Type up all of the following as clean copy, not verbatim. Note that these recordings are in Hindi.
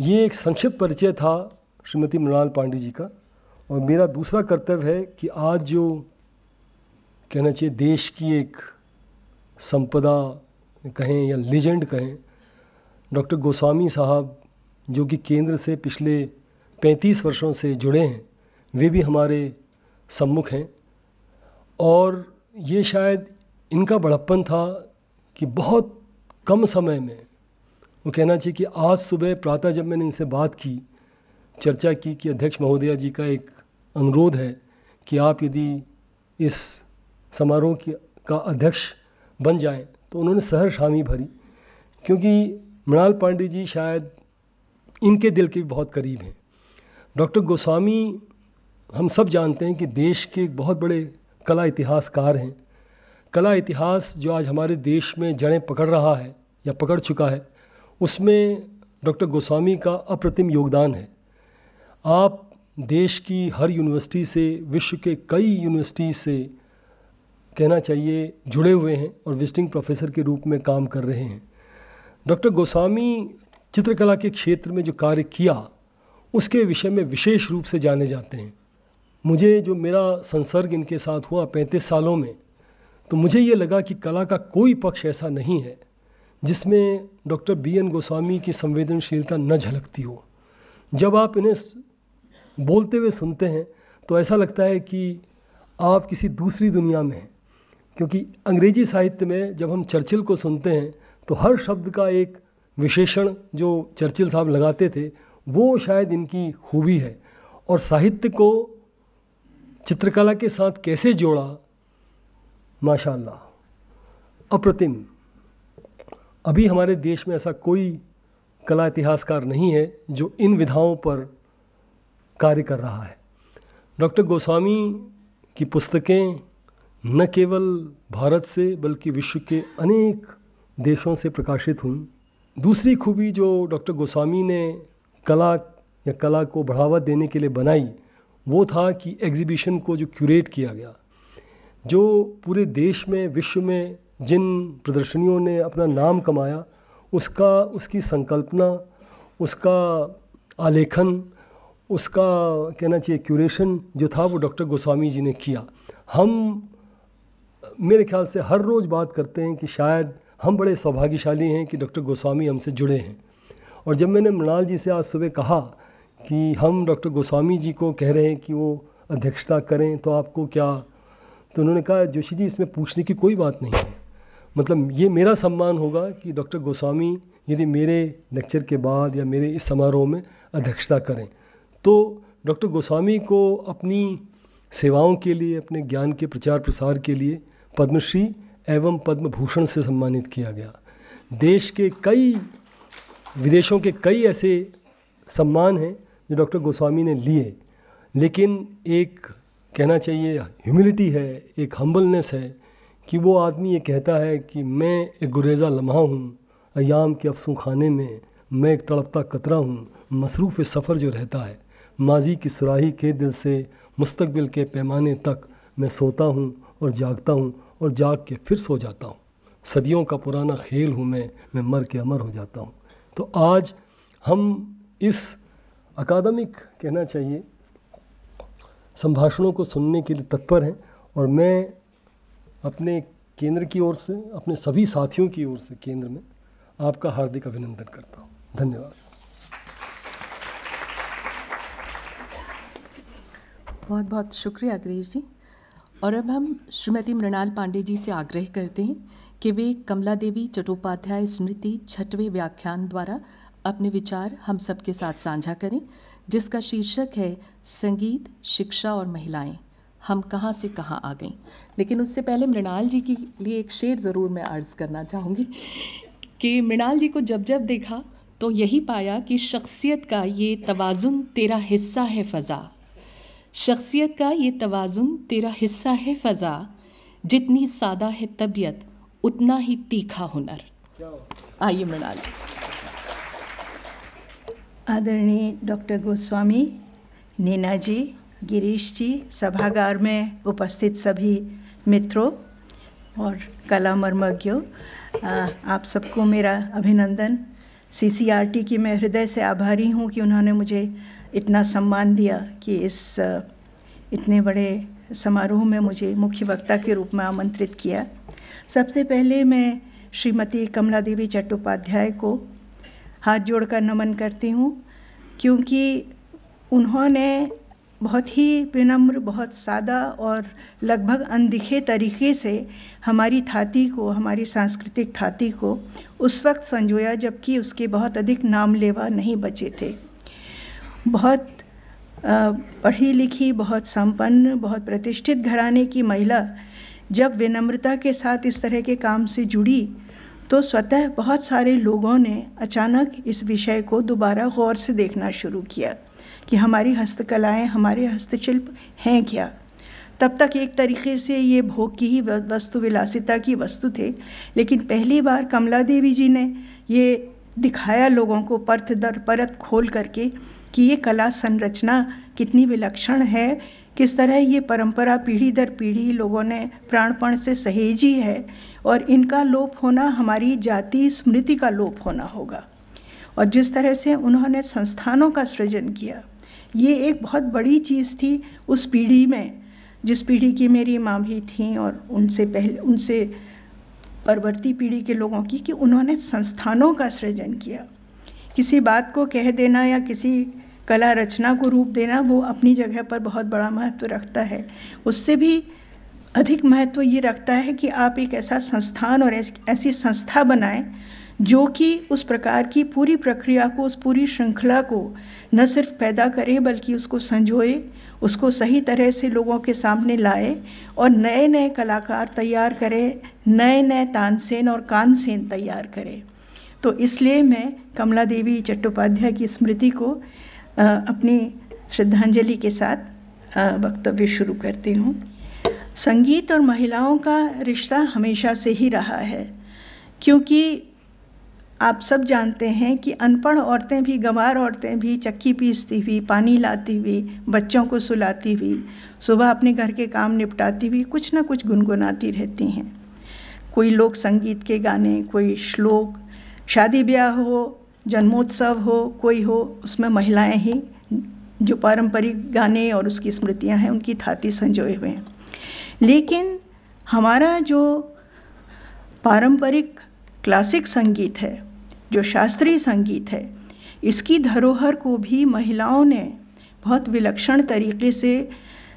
ये एक संक्षिप्त परिचय था श्रीमती मृणाल पांडे जी का। और मेरा दूसरा कर्तव्य है कि आज जो कहना चाहिए देश की एक संपदा कहें या लीजेंड कहें, डॉक्टर गोस्वामी साहब जो कि केंद्र से पिछले 35 वर्षों से जुड़े हैं, वे भी हमारे सम्मुख हैं। और ये शायद इनका बड़प्पन था कि बहुत कम समय में, वो कहना चाहिए कि आज सुबह प्रातः जब मैंने इनसे बात की, चर्चा की कि अध्यक्ष महोदया जी का एक अनुरोध है कि आप यदि इस समारोह का अध्यक्ष बन जाएं, तो उन्होंने सहर्ष हामी भरी, क्योंकि मृणाल पांडे जी शायद इनके दिल के भी बहुत करीब हैं। डॉक्टर गोस्वामी हम सब जानते हैं कि देश के एक बहुत बड़े कला इतिहासकार हैं। कला इतिहास जो आज हमारे देश में जड़ें पकड़ रहा है या पकड़ चुका है, उसमें डॉक्टर गोस्वामी का अप्रतिम योगदान है। आप देश की हर यूनिवर्सिटी से, विश्व के कई यूनिवर्सिटी से कहना चाहिए जुड़े हुए हैं और विजिटिंग प्रोफेसर के रूप में काम कर रहे हैं। डॉक्टर गोस्वामी चित्रकला के क्षेत्र में जो कार्य किया, उसके विषय में विशेष रूप से जाने जाते हैं। मुझे जो मेरा संसर्ग इनके साथ हुआ 35 सालों में, तो मुझे ये लगा कि कला का कोई पक्ष ऐसा नहीं है जिसमें डॉक्टर बीएन गोस्वामी की संवेदनशीलता न झलकती हो। जब आप इन्हें बोलते हुए सुनते हैं तो ऐसा लगता है कि आप किसी दूसरी दुनिया में हैं, क्योंकि अंग्रेजी साहित्य में जब हम चर्चिल को सुनते हैं तो हर शब्द का एक विशेषण जो चर्चिल साहब लगाते थे, वो शायद इनकी खूबी है। और साहित्य को चित्रकला के साथ कैसे जोड़ा, माशाल्लाह, अप्रतिम। अभी हमारे देश में ऐसा कोई कला इतिहासकार नहीं है जो इन विधाओं पर कार्य कर रहा है। डॉक्टर गोस्वामी की पुस्तकें न केवल भारत से बल्कि विश्व के अनेक देशों से प्रकाशित हुईं। दूसरी खूबी जो डॉक्टर गोस्वामी ने कला या कला को बढ़ावा देने के लिए बनाई, वो था कि एग्जीबिशन को जो क्यूरेट किया गया, जो पूरे देश में विश्व में जिन प्रदर्शनियों ने अपना नाम कमाया, उसका, उसकी संकल्पना, उसका आलेखन, उसका कहना चाहिए क्यूरेशन जो था, वो डॉक्टर गोस्वामी जी ने किया। हम मेरे ख्याल से हर रोज़ बात करते हैं कि शायद हम बड़े सौभाग्यशाली हैं कि डॉक्टर गोस्वामी हमसे जुड़े हैं। और जब मैंने मृणाल जी से आज सुबह कहा कि हम डॉक्टर गोस्वामी जी को कह रहे हैं कि वो अध्यक्षता करें, तो आपको क्या, तो उन्होंने कहा जोशी जी इसमें पूछने की कोई बात नहीं है, मतलब ये मेरा सम्मान होगा कि डॉक्टर गोस्वामी यदि मेरे लेक्चर के बाद या मेरे इस समारोह में अध्यक्षता करें। तो डॉक्टर गोस्वामी को अपनी सेवाओं के लिए, अपने ज्ञान के प्रचार प्रसार के लिए पद्मश्री एवं पद्म भूषण से सम्मानित किया गया। देश के कई, विदेशों के कई ऐसे सम्मान हैं जो डॉक्टर गोस्वामी ने लिए, लेकिन एक कहना चाहिए ह्यूमिलिटी है, एक हम्बलनेस है कि वो आदमी ये कहता है कि मैं एक गुरेज़ा लम्हा हूँ अयाम के अफसू खाने में, मैं एक तड़पता कतरा हूँ मसरूफ़ सफ़र जो रहता है, माजी की सुराही के दिल से मुस्तकबिल के पैमाने तक, मैं सोता हूँ और जागता हूँ और जाग के फिर सो जाता हूँ, सदियों का पुराना खेल हूँ मैं मर के अमर हो जाता हूँ। तो आज हम इस अकादमिक कहना चाहिए संभाषणों को सुनने के लिए तत्पर हैं। और मैं अपने केंद्र की ओर से, अपने सभी साथियों की ओर से केंद्र में आपका हार्दिक अभिनंदन करता हूँ। धन्यवाद। बहुत बहुत शुक्रिया गिरीश जी। और अब हम श्रीमती मृणाल पांडे जी से आग्रह करते हैं कि वे कमला देवी चट्टोपाध्याय स्मृति छठवें व्याख्यान द्वारा अपने विचार हम सब के साथ साझा करें, जिसका शीर्षक है संगीत, शिक्षा और महिलाएं, हम कहां से कहां आ गईं। लेकिन उससे पहले मृणाल जी के लिए एक शेर ज़रूर मैं अर्ज़ करना चाहूँगी कि मृणाल जी को जब जब देखा तो यही पाया कि शख्सियत का ये तवाज़ुन तेरा हिस्सा है फ़ज़ा, शख्सियत का ये तवाज़ुन तेरा हिस्सा है फ़ज़ा, जितनी सादा है तबीयत उतना ही तीखा हुनर। आइए मृणाल जी। आदरणीय डॉक्टर गोस्वामी, नैना जी, गिरीश जी, सभागार में उपस्थित सभी मित्रों और कला मर्मज्ञों, आप सबको मेरा अभिनंदन। CCRT की मैं हृदय से आभारी हूँ कि उन्होंने मुझे इतना सम्मान दिया कि इस इतने बड़े समारोह में मुझे मुख्य वक्ता के रूप में आमंत्रित किया। सबसे पहले मैं श्रीमती कमला देवी चट्टोपाध्याय को हाथ जोड़कर नमन करती हूँ, क्योंकि उन्होंने बहुत ही विनम्र, बहुत सादा और लगभग अनदिखे तरीके से हमारी थाती को, हमारी सांस्कृतिक थाती को उस वक्त संजोया जबकि उसके बहुत अधिक नाम लेवा नहीं बचे थे। बहुत पढ़ी लिखी, बहुत संपन्न, बहुत प्रतिष्ठित घराने की महिला जब विनम्रता के साथ इस तरह के काम से जुड़ी तो स्वतः बहुत सारे लोगों ने अचानक इस विषय को दोबारा गौर से देखना शुरू किया कि हमारी हस्तकलाएं, हमारे हस्तशिल्प हैं क्या। तब तक एक तरीके से ये भोग की ही वस्तु, विलासिता की वस्तु थे, लेकिन पहली बार कमला देवी जी ने ये दिखाया लोगों को परत दर परत खोल करके कि ये कला संरचना कितनी विलक्षण है, किस तरह ये परंपरा पीढ़ी दर पीढ़ी लोगों ने प्राणपण से सहेजी है और इनका लोप होना हमारी जाति स्मृति का लोप होना होगा। और जिस तरह से उन्होंने संस्थानों का सृजन किया, ये एक बहुत बड़ी चीज़ थी उस पीढ़ी में, जिस पीढ़ी की मेरी माँ भी थीं और उनसे पहले, उनसे परवर्ती पीढ़ी के लोगों की, कि उन्होंने संस्थानों का सृजन किया। किसी बात को कह देना या किसी कला रचना को रूप देना, वो अपनी जगह पर बहुत बड़ा महत्व रखता है। उससे भी अधिक महत्व ये रखता है कि आप एक ऐसा संस्थान और ऐसी संस्था बनाएं जो कि उस प्रकार की पूरी प्रक्रिया को, उस पूरी श्रृंखला को न सिर्फ पैदा करे बल्कि उसको संजोए, उसको सही तरह से लोगों के सामने लाए और नए नए कलाकार तैयार करे, नए नए तानसेन और कानसेन तैयार करे। तो इसलिए मैं कमला देवी चट्टोपाध्याय की स्मृति को अपनी श्रद्धांजलि के साथ वक्तव्य शुरू करती हूँ। संगीत और महिलाओं का रिश्ता हमेशा से ही रहा है, क्योंकि आप सब जानते हैं कि अनपढ़ औरतें भी, गंवार औरतें भी, चक्की पीसती हुई, पानी लाती हुई, बच्चों को सुलाती हुई, सुबह अपने घर के काम निपटाती हुई कुछ ना कुछ गुनगुनाती रहती हैं। कोई लोक संगीत के गाने, कोई श्लोक, शादी ब्याह हो, जन्मोत्सव हो, कोई हो, उसमें महिलाएं ही जो पारंपरिक गाने और उसकी स्मृतियां हैं उनकी थाती संजोए हुए हैं। लेकिन हमारा जो पारंपरिक क्लासिक संगीत है, जो शास्त्रीय संगीत है, इसकी धरोहर को भी महिलाओं ने बहुत विलक्षण तरीके से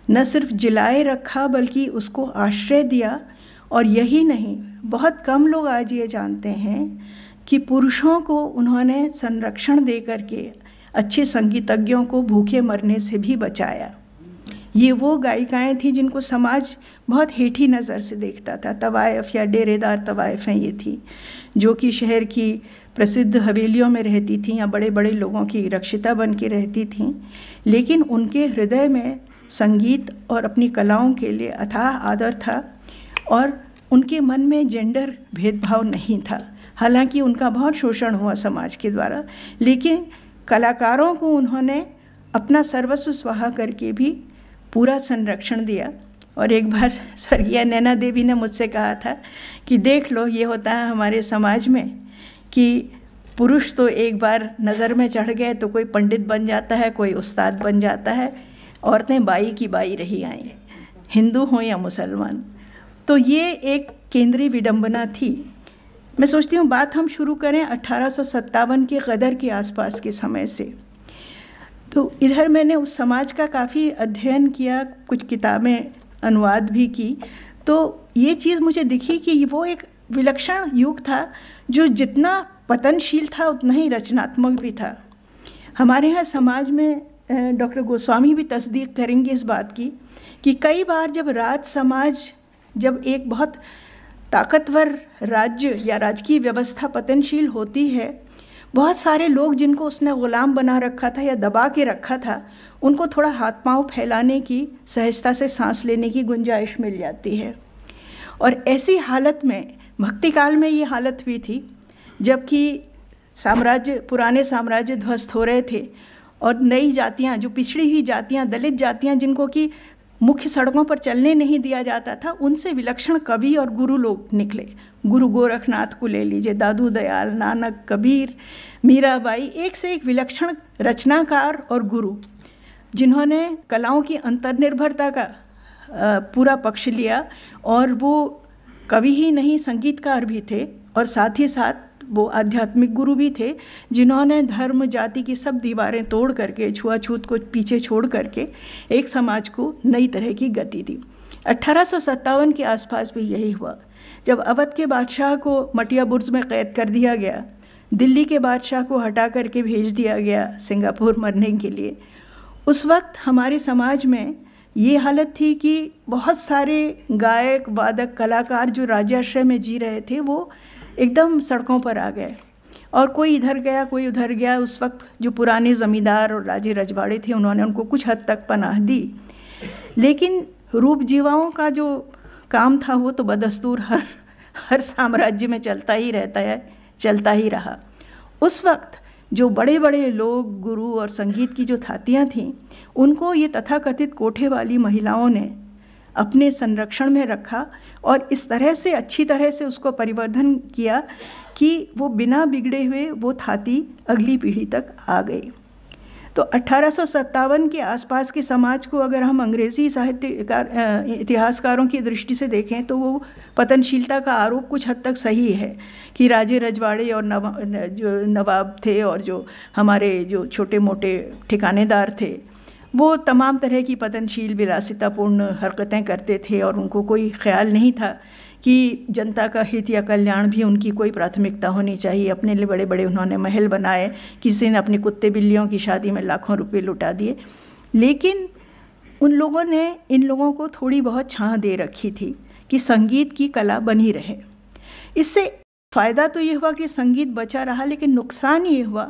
न सिर्फ जिलाए रखा बल्कि उसको आश्रय दिया। और यही नहीं, बहुत कम लोग आज ये जानते हैं कि पुरुषों को उन्होंने संरक्षण दे करके अच्छे संगीतज्ञों को भूखे मरने से भी बचाया। ये वो गायिकाएं थीं जिनको समाज बहुत हेठी नज़र से देखता था। तवायफ़ या डेरेदार तवायफ़ें ये थीं जो कि शहर की प्रसिद्ध हवेलियों में रहती थीं या बड़े बड़े लोगों की रक्षिता बन के रहती थीं, लेकिन उनके हृदय में संगीत और अपनी कलाओं के लिए अथाह आदर था और उनके मन में जेंडर भेदभाव नहीं था। हालांकि उनका बहुत शोषण हुआ समाज के द्वारा, लेकिन कलाकारों को उन्होंने अपना सर्वस्व स्वाहा करके भी पूरा संरक्षण दिया। और एक बार स्वर्गीय नैना देवी ने मुझसे कहा था कि देख लो, ये होता है हमारे समाज में कि पुरुष तो एक बार नज़र में चढ़ गए तो कोई पंडित बन जाता है, कोई उस्ताद बन जाता है, औरतें बाई की बाई रही आएँ, हिंदू हों या मुसलमान। तो ये एक केंद्रीय विडंबना थी। मैं सोचती हूँ बात हम शुरू करें 1857 के क़दर के आसपास के समय से। तो इधर मैंने उस समाज का काफ़ी अध्ययन किया, कुछ किताबें अनुवाद भी की, तो ये चीज़ मुझे दिखी कि वो एक विलक्षण युग था जो जितना पतनशील था उतना ही रचनात्मक भी था। हमारे यहाँ समाज में डॉक्टर गोस्वामी भी तस्दीक करेंगे इस बात की कि कई बार जब राज समाज, जब एक बहुत ताकतवर राज्य या राजकीय व्यवस्था पतनशील होती है, बहुत सारे लोग जिनको उसने ग़ुलाम बना रखा था या दबा के रखा था, उनको थोड़ा हाथ पांव फैलाने की, सहजता से सांस लेने की गुंजाइश मिल जाती है। और ऐसी हालत में, भक्ति काल में ये हालत हुई थी, जबकि साम्राज्य, पुराने साम्राज्य ध्वस्त हो रहे थे और नई जातियां, जो पिछड़ी हुई जातियां, दलित जातियां जिनको कि मुख्य सड़कों पर चलने नहीं दिया जाता था, उनसे विलक्षण कवि और गुरु लोग निकले। गुरु गोरखनाथ को ले लीजिए, दादू दयाल, नानक, कबीर, मीराबाई, एक से एक विलक्षण रचनाकार और गुरु जिन्होंने कलाओं की अंतर्निर्भरता का पूरा पक्ष लिया। और वो कवि ही नहीं संगीतकार भी थे और साथ ही साथ वो आध्यात्मिक गुरु भी थे जिन्होंने धर्म जाति की सब दीवारें तोड़ करके, छुआछूत को पीछे छोड़ करके एक समाज को नई तरह की गति दी। 1857 के आसपास भी यही हुआ। जब अवध के बादशाह को मटिया बुर्ज में कैद कर दिया गया, दिल्ली के बादशाह को हटा करके भेज दिया गया सिंगापुर मरने के लिए, उस वक्त हमारे समाज में ये हालत थी कि बहुत सारे गायक, वादक, कलाकार जो राजाश्रय में जी रहे थे वो एकदम सड़कों पर आ गए और कोई इधर गया कोई उधर गया। उस वक्त जो पुराने ज़मींदार और राजे रजवाड़े थे उन्होंने उनको कुछ हद तक पनाह दी, लेकिन रूप जीवाओं का जो काम था वो तो बदस्तूर हर साम्राज्य में चलता ही रहता है, चलता ही रहा। उस वक्त जो बड़े बड़े लोग, गुरु और संगीत की जो थातियाँ थीं, उनको ये तथाकथित कोठे वाली महिलाओं ने अपने संरक्षण में रखा और इस तरह से अच्छी तरह से उसको परिवर्धन किया कि वो बिना बिगड़े हुए वो थाती अगली पीढ़ी तक आ गई। तो 1857 के आसपास के समाज को अगर हम अंग्रेज़ी साहित्यकार, इतिहासकारों की दृष्टि से देखें तो वो पतनशीलता का आरोप कुछ हद तक सही है कि राजे रजवाड़े और नवाब थे और जो हमारे जो छोटे मोटे ठिकानेदार थे वो तमाम तरह की पतनशील, विलासितापूर्ण हरकतें करते थे और उनको कोई ख्याल नहीं था कि जनता का हित या कल्याण भी उनकी कोई प्राथमिकता होनी चाहिए। अपने लिए बड़े बड़े उन्होंने महल बनाए, किसी ने अपने कुत्ते बिल्लियों की शादी में लाखों रुपए लुटा दिए। लेकिन उन लोगों ने इन लोगों को थोड़ी बहुत छां दे रखी थी कि संगीत की कला बनी रहे। इससे फ़ायदा तो ये हुआ कि संगीत बचा रहा, लेकिन नुकसान ये हुआ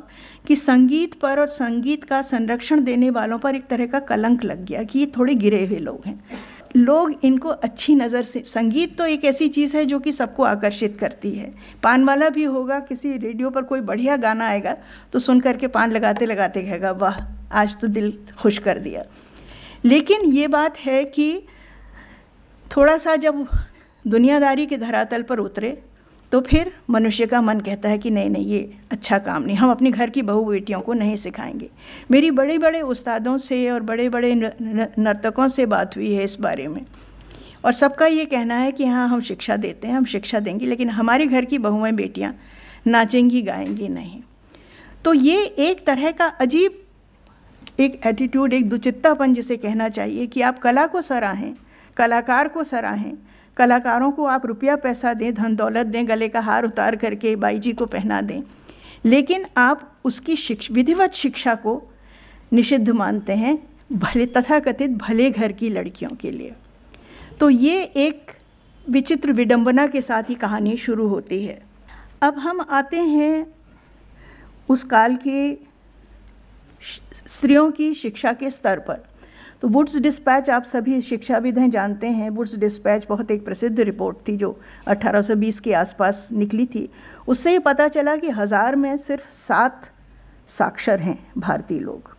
कि संगीत पर और संगीत का संरक्षण देने वालों पर एक तरह का कलंक लग गया कि ये थोड़े गिरे हुए लोग हैं। लोग इनको अच्छी नज़र से, संगीत तो एक ऐसी चीज़ है जो कि सबको आकर्षित करती है। पान वाला भी होगा, किसी रेडियो पर कोई बढ़िया गाना आएगा तो सुन करके पान लगाते लगाते कहेगा वाह, आज तो दिल खुश कर दिया। लेकिन ये बात है कि थोड़ा सा जब दुनियादारी के धरातल पर उतरे तो फिर मनुष्य का मन कहता है कि नहीं नहीं, ये अच्छा काम नहीं, हम अपने घर की बहू बेटियों को नहीं सिखाएंगे। मेरी बड़े बड़े उस्तादों से और बड़े बड़े नर्तकों से बात हुई है इस बारे में और सबका ये कहना है कि हाँ, हम शिक्षा देते हैं, हम शिक्षा देंगे, लेकिन हमारे घर की बहुएं बेटियां नाचेंगी गाएंगी नहीं। तो ये एक तरह का अजीब एक एटीट्यूड, एक दुचित्तापन जिसे कहना चाहिए कि आप कला को सराहें, कलाकार को सराहें, कलाकारों को आप रुपया पैसा दें, धन दौलत दें, गले का हार उतार करके बाईजी को पहना दें, लेकिन आप उसकी विधिवत शिक्षा को निषिद्ध मानते हैं भले तथाकथित भले घर की लड़कियों के लिए। तो ये एक विचित्र विडंबना के साथ ही कहानी शुरू होती है। अब हम आते हैं उस काल के स्त्रियों की शिक्षा के स्तर पर। तो वुड्स डिस्पैच आप सभी शिक्षाविद हैं, जानते हैं। वुड्स डिस्पैच बहुत एक प्रसिद्ध रिपोर्ट थी जो 1820 के आसपास निकली थी। उससे ये पता चला कि 1000 में सिर्फ 7 साक्षर हैं भारतीय लोग,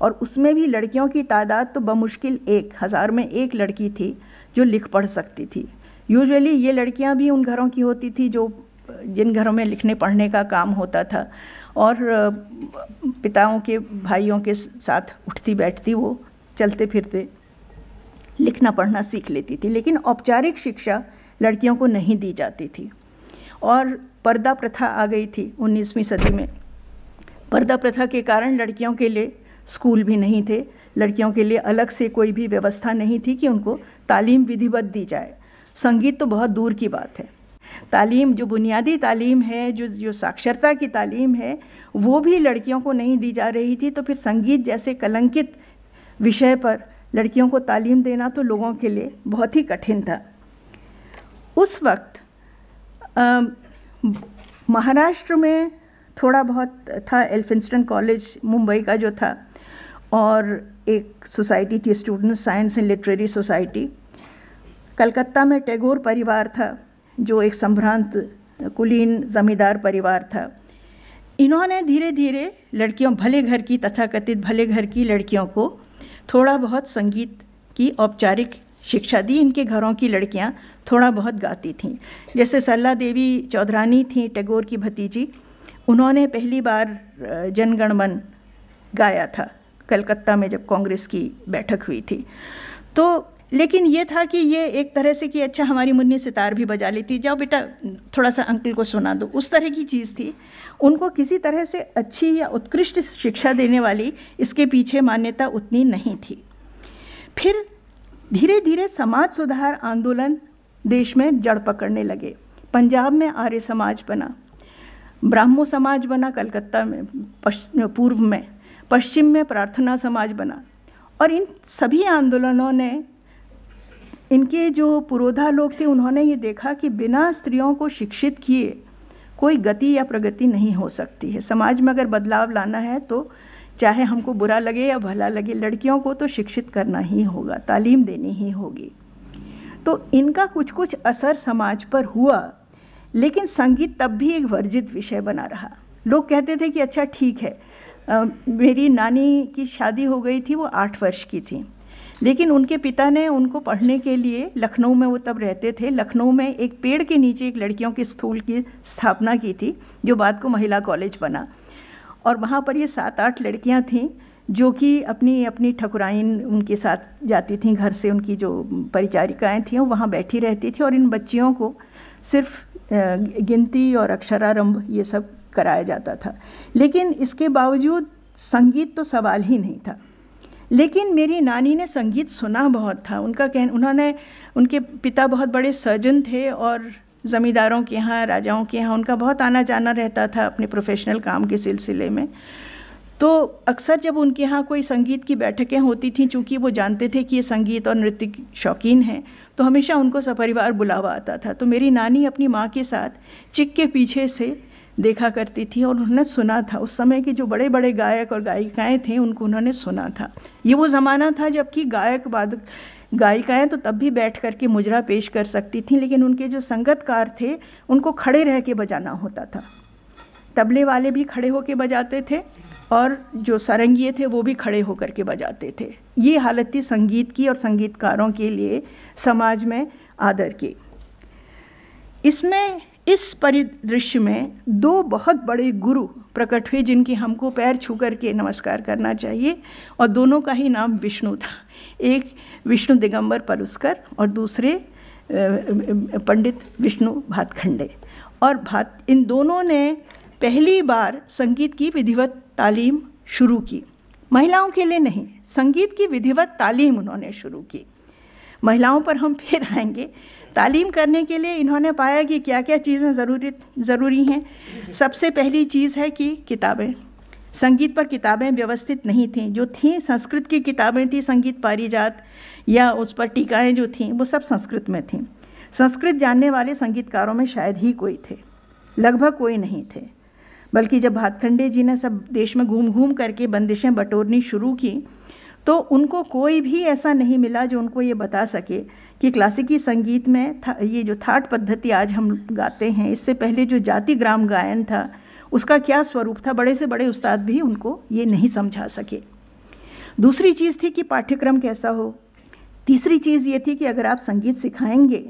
और उसमें भी लड़कियों की तादाद तो बमुश्किल 1000 में 1 लड़की थी जो लिख पढ़ सकती थी। यूजुअली ये लड़कियां भी उन घरों की होती थी जो जिन घरों में लिखने पढ़ने का काम होता था और पिताओं के भाइयों के साथ उठती बैठती वो चलते फिरते लिखना पढ़ना सीख लेती थी, लेकिन औपचारिक शिक्षा लड़कियों को नहीं दी जाती थी। और पर्दा प्रथा आ गई थी 19वीं सदी में। पर्दा प्रथा के कारण लड़कियों के लिए स्कूल भी नहीं थे, लड़कियों के लिए अलग से कोई भी व्यवस्था नहीं थी कि उनको तालीम विधिवत दी जाए। संगीत तो बहुत दूर की बात है। तालीम, जो बुनियादी तालीम है, जो साक्षरता की तालीम है, वो भी लड़कियों को नहीं दी जा रही थी। तो फिर संगीत जैसे कलंकित विषय पर लड़कियों को तालीम देना तो लोगों के लिए बहुत ही कठिन था। उस वक्त महाराष्ट्र में थोड़ा बहुत था, एल्फेंस्टन कॉलेज मुंबई का जो था, और एक सोसाइटी थी student science and literary society. Calcutta में टैगोर परिवार था जो एक संभ्रांत कुलीन जमींदार परिवार था। इन्होंने धीरे धीरे लड़कियों, भले घर की, तथाकथित भले घर की लड़कियों को थोड़ा बहुत संगीत की औपचारिक शिक्षा दी। इनके घरों की लड़कियां थोड़ा बहुत गाती थीं, जैसे सरला देवी चौधरानी थीं, टैगोर की भतीजी। उन्होंने पहली बार जनगणमन गाया था कलकत्ता में जब कांग्रेस की बैठक हुई थी। तो लेकिन ये था कि ये एक तरह से कि अच्छा हमारी मुन्नी सितार भी बजा लेती, जाओ बेटा थोड़ा सा अंकल को सुना दो, उस तरह की चीज़ थी। उनको किसी तरह से अच्छी या उत्कृष्ट शिक्षा देने वाली इसके पीछे मान्यता उतनी नहीं थी। फिर धीरे धीरे समाज सुधार आंदोलन देश में जड़ पकड़ने लगे। पंजाब में आर्य समाज बना, ब्राह्मो समाज बना कलकत्ता में पूर्व में, पश्चिम में प्रार्थना समाज बना। और इन सभी आंदोलनों ने इनके जो पुरोधा लोग थे उन्होंने ये देखा कि बिना स्त्रियों को शिक्षित किए कोई गति या प्रगति नहीं हो सकती है। समाज में अगर बदलाव लाना है तो चाहे हमको बुरा लगे या भला लगे, लड़कियों को तो शिक्षित करना ही होगा, तालीम देनी ही होगी। तो इनका कुछ कुछ असर समाज पर हुआ, लेकिन संगीत तब भी एक वर्जित विषय बना रहा। लोग कहते थे कि अच्छा ठीक है। मेरी नानी की शादी हो गई थी, वो 8 वर्ष की थी, लेकिन उनके पिता ने उनको पढ़ने के लिए लखनऊ में, वो तब रहते थे लखनऊ में, एक पेड़ के नीचे एक लड़कियों के स्कूल की स्थापना की थी, जो बाद को महिला कॉलेज बना। और वहाँ पर ये 7-8 लड़कियाँ थीं जो कि अपनी अपनी ठकुराइन उनके साथ जाती थीं, घर से उनकी जो परिचारिकाएँ थीं वो वहाँ बैठी रहती थी। और इन बच्चियों को सिर्फ गिनती और अक्षरारंभ ये सब कराया जाता था, लेकिन इसके बावजूद संगीत तो सवाल ही नहीं था। लेकिन मेरी नानी ने संगीत सुना बहुत था। उनका उन्होंने उनके पिता बहुत बड़े सर्जन थे और ज़मींदारों के यहाँ, राजाओं के यहाँ उनका बहुत आना जाना रहता था अपने प्रोफेशनल काम के सिलसिले में। तो अक्सर जब उनके यहाँ कोई संगीत की बैठकें होती थीं, चूँकि वो जानते थे कि ये संगीत और नृत्य के शौकीन हैं, तो हमेशा उनको सपरिवार बुलावा आता था। तो मेरी नानी अपनी माँ के साथ चिक के पीछे से देखा करती थी और उन्होंने सुना था। उस समय के जो बड़े बड़े गायक और गायिकाएं थे उनको उन्होंने सुना था। ये वो ज़माना था जबकि गायक गायिकाएं तो तब भी बैठ कर के मुजरा पेश कर सकती थीं, लेकिन उनके जो संगतकार थे उनको खड़े रह के बजाना होता था। तबले वाले भी खड़े होकर बजाते थे और जो सारंगिए थे वो भी खड़े होकर के बजाते थे। ये हालत थी संगीत की और संगीतकारों के लिए समाज में आदर की। इसमें इस परिदृश्य में 2 बहुत बड़े गुरु प्रकट हुए जिनके हमको पैर छू कर के नमस्कार करना चाहिए, और दोनों का ही नाम विष्णु था। एक विष्णु दिगंबर पलुस्कर और दूसरे पंडित विष्णु भातखंडे। और इन दोनों ने पहली बार संगीत की विधिवत तालीम शुरू की, महिलाओं के लिए नहीं, संगीत की विधिवत तालीम उन्होंने शुरू की। महिलाओं पर हम फिर आएंगे। तालीम करने के लिए इन्होंने पाया कि क्या क्या चीज़ें ज़रूरी हैं। सबसे पहली चीज़ है कि किताबें। संगीत पर किताबें व्यवस्थित नहीं थीं, जो थीं संस्कृत की किताबें थीं, संगीत पारिजात या उस पर टीकाएँ जो थीं वो सब संस्कृत में थीं। संस्कृत जानने वाले संगीतकारों में शायद ही कोई थे, लगभग कोई नहीं थे। बल्कि जब भातखंडे जी ने सब देश में घूम घूम करके बंदिशें बटोरनी शुरू की तो उनको कोई भी ऐसा नहीं मिला जो उनको ये बता सके कि क्लासिकी संगीत में ये जो थाट पद्धति आज हम गाते हैं, इससे पहले जो जाति ग्राम गायन था उसका क्या स्वरूप था। बड़े से बड़े उस्ताद भी उनको ये नहीं समझा सके। दूसरी चीज़ थी कि पाठ्यक्रम कैसा हो। तीसरी चीज़ ये थी कि अगर आप संगीत सिखाएंगे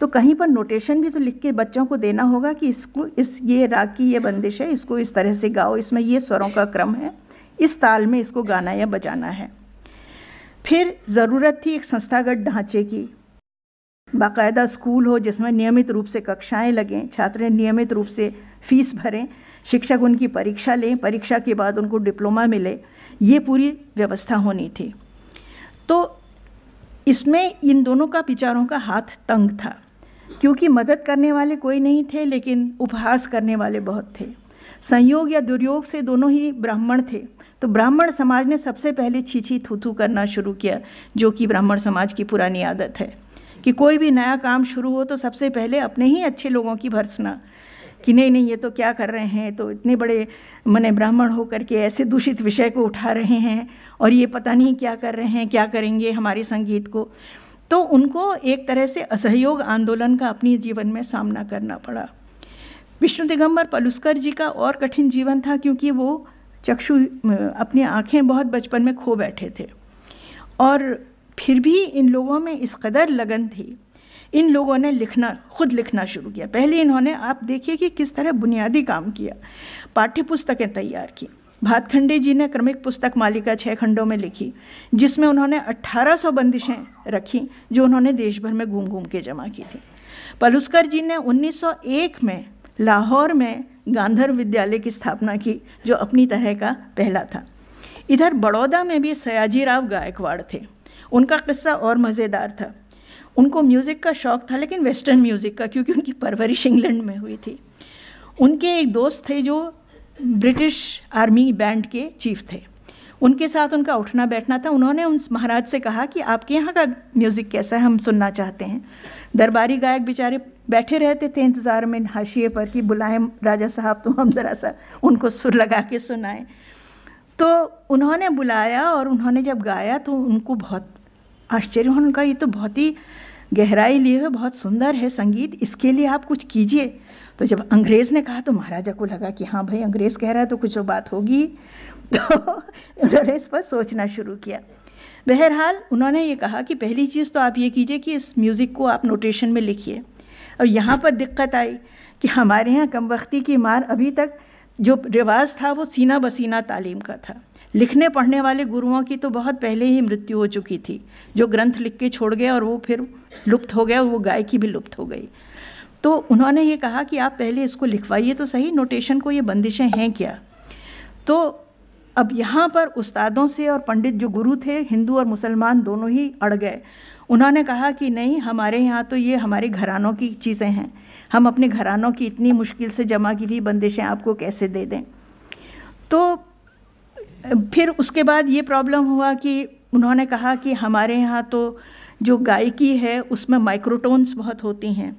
तो कहीं पर नोटेशन भी तो लिख के बच्चों को देना होगा कि इसको ये राग की ये बंदिश है, इसको इस तरह से गाओ, इसमें ये स्वरों का क्रम है, इस ताल में इसको गाना या बजाना है। फिर ज़रूरत थी एक संस्थागत ढांचे की। बाकायदा स्कूल हो जिसमें नियमित रूप से कक्षाएं लगें, छात्र नियमित रूप से फीस भरें, शिक्षक उनकी परीक्षा लें, परीक्षा के बाद उनको डिप्लोमा मिले, ये पूरी व्यवस्था होनी थी। तो इसमें इन दोनों का विचारों का हाथ तंग था, क्योंकि मदद करने वाले कोई नहीं थे लेकिन उपहास करने वाले बहुत थे। संयोग या दुर्योग से दोनों ही ब्राह्मण थे, तो ब्राह्मण समाज ने सबसे पहले छीछी थूथू करना शुरू किया, जो कि ब्राह्मण समाज की पुरानी आदत है कि कोई भी नया काम शुरू हो तो सबसे पहले अपने ही अच्छे लोगों की भर्त्सना कि नहीं नहीं ये तो क्या कर रहे हैं, तो इतने बड़े मने ब्राह्मण हो करके ऐसे दूषित विषय को उठा रहे हैं और ये पता नहीं क्या कर रहे हैं, क्या करेंगे हमारे संगीत को। तो उनको एक तरह से असहयोग आंदोलन का अपने जीवन में सामना करना पड़ा। विष्णु दिगंबर पलुस्कर जी का और कठिन जीवन था, क्योंकि वो चक्षु अपनी आँखें बहुत बचपन में खो बैठे थे और फिर भी इन लोगों में इस कदर लगन थी, इन लोगों ने खुद लिखना शुरू किया। पहले इन्होंने, आप देखिए कि किस तरह बुनियादी काम किया, पाठ्य पुस्तकें तैयार की। भातखंडे जी ने क्रमिक पुस्तक मालिका 6 खंडों में लिखी, जिसमें उन्होंने 1800 बंदिशें रखीं जो उन्होंने देश भर में घूम घूम के जमा की थी। पलुस्कर जी ने 1901 में लाहौर में गांधर्व विद्यालय की स्थापना की, जो अपनी तरह का पहला था। इधर बड़ौदा में भी सयाजी राव गायकवाड़ थे। उनका किस्सा और मज़ेदार था। उनको म्यूज़िक का शौक़ था, लेकिन वेस्टर्न म्यूज़िक का, क्योंकि उनकी परवरिश इंग्लैंड में हुई थी। उनके एक दोस्त थे जो ब्रिटिश आर्मी बैंड के चीफ थे, उनके साथ उनका उठना बैठना था। उन्होंने उन महाराज से कहा कि आपके यहाँ का म्यूज़िक कैसा है, हम सुनना चाहते हैं। दरबारी गायक बेचारे बैठे रहते थे इंतज़ार में, हाशिए पर कि बुलाएं राजा साहब, तो हम ज़रा सा उनको सुर लगा के सुनाएं। तो उन्होंने बुलाया और उन्होंने जब गाया तो उनको बहुत आश्चर्य हुआ। उनका, ये तो बहुत ही गहराई लिए हुए, बहुत सुंदर है संगीत, इसके लिए आप कुछ कीजिए। तो जब अंग्रेज़ ने कहा तो महाराजा को लगा कि हाँ भाई, अंग्रेज़ कह रहा है तो कुछ तो बात होगी। तो उन्होंने इस पर सोचना शुरू किया। बहरहाल उन्होंने ये कहा कि पहली चीज़ तो आप ये कीजिए कि इस म्यूज़िक को आप नोटेशन में लिखिए। और यहाँ पर दिक्कत आई कि हमारे यहाँ कमबख्ती की मार, अभी तक जो रिवाज था वो सीना बसीना तालीम का था। लिखने पढ़ने वाले गुरुओं की तो बहुत पहले ही मृत्यु हो चुकी थी, जो ग्रंथ लिख के छोड़ गए और वो फिर लुप्त हो गया, और वो गायकी भी लुप्त हो गई। तो उन्होंने ये कहा कि आप पहले इसको लिखवाइए तो सही, नोटेशन को, ये बंदिशें हैं क्या। तो अब यहाँ पर उस्तादों से और पंडित जो गुरु थे, हिंदू और मुसलमान दोनों ही अड़ गए। उन्होंने कहा कि नहीं, हमारे यहाँ तो ये हमारे घरानों की चीज़ें हैं, हम अपने घरानों की इतनी मुश्किल से जमा की हुई बंदिशें आपको कैसे दे दें। तो फिर उसके बाद ये प्रॉब्लम हुआ कि उन्होंने कहा कि हमारे यहाँ तो जो गायकी है उसमें माइक्रोटोन्स बहुत होती हैं।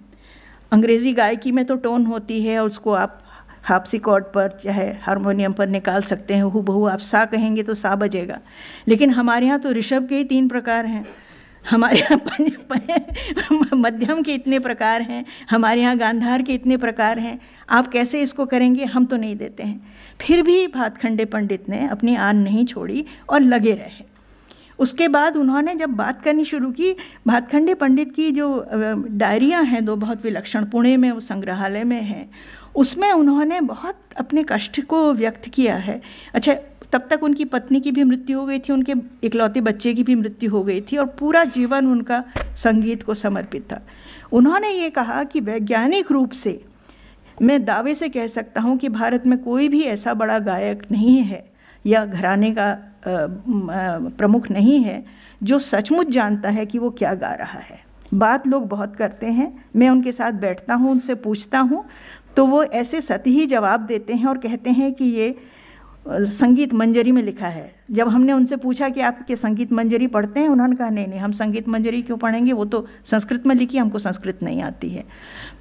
अंग्रेज़ी गायकी में तो टोन होती है, और उसको आप हार्पसिकॉर्ड पर चाहे हारमोनियम पर निकाल सकते हैं, हूबहू आप सा कहेंगे तो सा बजेगा। लेकिन हमारे यहाँ तो ऋषभ के ही 3 प्रकार हैं, हमारे यहाँ मध्यम के इतने प्रकार हैं, हमारे यहाँ गांधार के इतने प्रकार हैं, आप कैसे इसको करेंगे, हम तो नहीं देते हैं। फिर भी भातखंडे पंडित ने अपनी आन नहीं छोड़ी और लगे रहे। उसके बाद उन्होंने जब बात करनी शुरू की, भातखंडे पंडित की जो डायरियाँ हैं, दो बहुत विलक्षण, पुणे में वो संग्रहालय में है, उसमें उन्होंने बहुत अपने कष्ट को व्यक्त किया है। अच्छा, तब तक उनकी पत्नी की भी मृत्यु हो गई थी, उनके इकलौते बच्चे की भी मृत्यु हो गई थी, और पूरा जीवन उनका संगीत को समर्पित था। उन्होंने ये कहा कि वैज्ञानिक रूप से मैं दावे से कह सकता हूँ कि भारत में कोई भी ऐसा बड़ा गायक नहीं है या घराने का प्रमुख नहीं है जो सचमुच जानता है कि वो क्या गा रहा है। बात लोग बहुत करते हैं, मैं उनके साथ बैठता हूँ, उनसे पूछता हूँ, तो वो ऐसे सतही जवाब देते हैं और कहते हैं कि ये संगीत मंजरी में लिखा है। जब हमने उनसे पूछा कि आप के संगीत मंजरी पढ़ते हैं, उन्होंने कहा नहीं, हम संगीत मंजरी क्यों पढ़ेंगे, वो तो संस्कृत में लिखी, हमको संस्कृत नहीं आती है।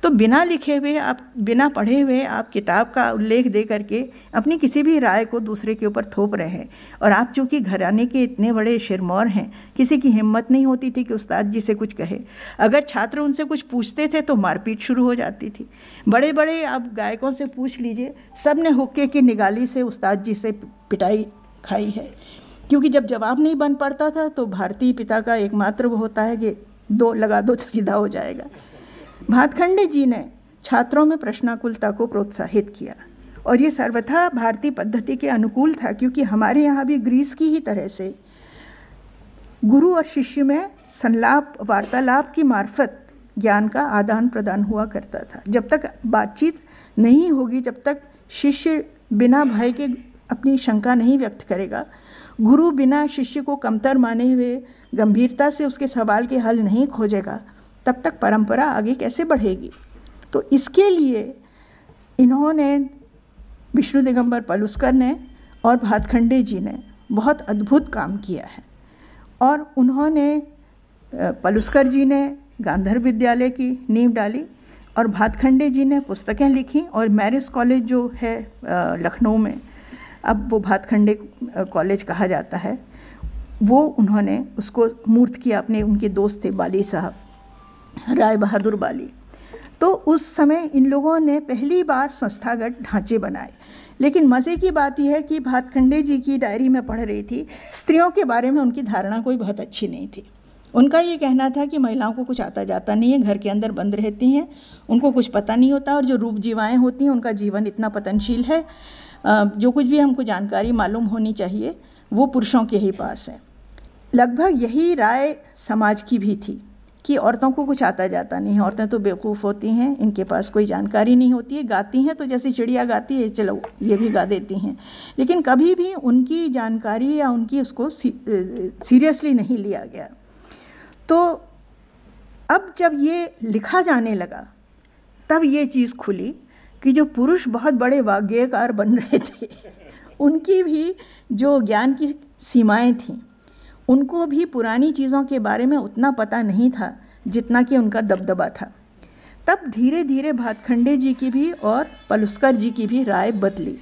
तो बिना लिखे हुए आप, बिना पढ़े हुए आप किताब का उल्लेख दे करके अपनी किसी भी राय को दूसरे के ऊपर थोप रहे हैं। और आप चूँकि घराने के इतने बड़े शिरमौर हैं, किसी की हिम्मत नहीं होती थी कि उस्ताद जी से कुछ कहे। अगर छात्र उनसे कुछ पूछते थे तो मारपीट शुरू हो जाती थी। बड़े बड़े आप गायकों से पूछ लीजिए, सब ने हुक्के की निगाली से उस्ताद जी से पिटाई खाई है, क्योंकि जब जवाब नहीं बन पड़ता था तो भारतीय पिता का एकमात्र वो होता है कि दो लगा दो सीधा हो जाएगा। भातखंडे जी ने छात्रों में प्रश्नाकुलता को प्रोत्साहित किया, और ये सर्वथा भारतीय पद्धति के अनुकूल था, क्योंकि हमारे यहाँ भी ग्रीस की ही तरह से गुरु और शिष्य में संलाप वार्तालाप की मार्फत ज्ञान का आदान प्रदान हुआ करता था। जब तक बातचीत नहीं होगी, जब तक शिष्य बिना भय के अपनी शंका नहीं व्यक्त करेगा, गुरु बिना शिष्य को कमतर माने हुए गंभीरता से उसके सवाल के हल नहीं खोजेगा, तब तक परंपरा आगे कैसे बढ़ेगी। तो इसके लिए इन्होंने, विष्णु दिगंबर पलुस्कर ने और भातखंडे जी ने बहुत अद्भुत काम किया है। और उन्होंने, पलुस्कर जी ने गांधर्व विद्यालय की नींव डाली, और भातखंडे जी ने पुस्तकें लिखी, और मैरिस कॉलेज जो है लखनऊ में, अब वो भातखंडे कॉलेज कहा जाता है, वो उन्होंने उसको मूर्त किया। अपने उनके दोस्त थे बाली साहब, राय बहादुर बाली। तो उस समय इन लोगों ने पहली बार संस्थागत ढांचे बनाए। लेकिन मज़े की बात यह है कि भातखंडे जी की डायरी में पढ़ रही थी, स्त्रियों के बारे में उनकी धारणा कोई बहुत अच्छी नहीं थी। उनका ये कहना था कि महिलाओं को कुछ आता जाता नहीं है, घर के अंदर बंद रहती हैं, उनको कुछ पता नहीं होता, और जो रूप जीवाएँ होती हैं उनका जीवन इतना पतनशील है, जो कुछ भी हमको जानकारी मालूम होनी चाहिए वो पुरुषों के ही पास है। लगभग यही राय समाज की भी थी कि औरतों को कुछ आता जाता नहीं है, औरतें तो बेवकूफ़ होती हैं, इनके पास कोई जानकारी नहीं होती है, गाती हैं तो जैसे चिड़िया गाती है चलो ये भी गा देती हैं, लेकिन कभी भी उनकी जानकारी या उनकी उसको सीरियसली नहीं लिया गया। तो अब जब ये लिखा जाने लगा तब ये चीज़ खुली कि जो पुरुष बहुत बड़े वाग्गेयकार बन रहे थे उनकी भी जो ज्ञान की सीमाएं थीं, उनको भी पुरानी चीज़ों के बारे में उतना पता नहीं था जितना कि उनका दबदबा था। तब धीरे धीरे भातखंडे जी की भी और पलुस्कर जी की भी राय बदली।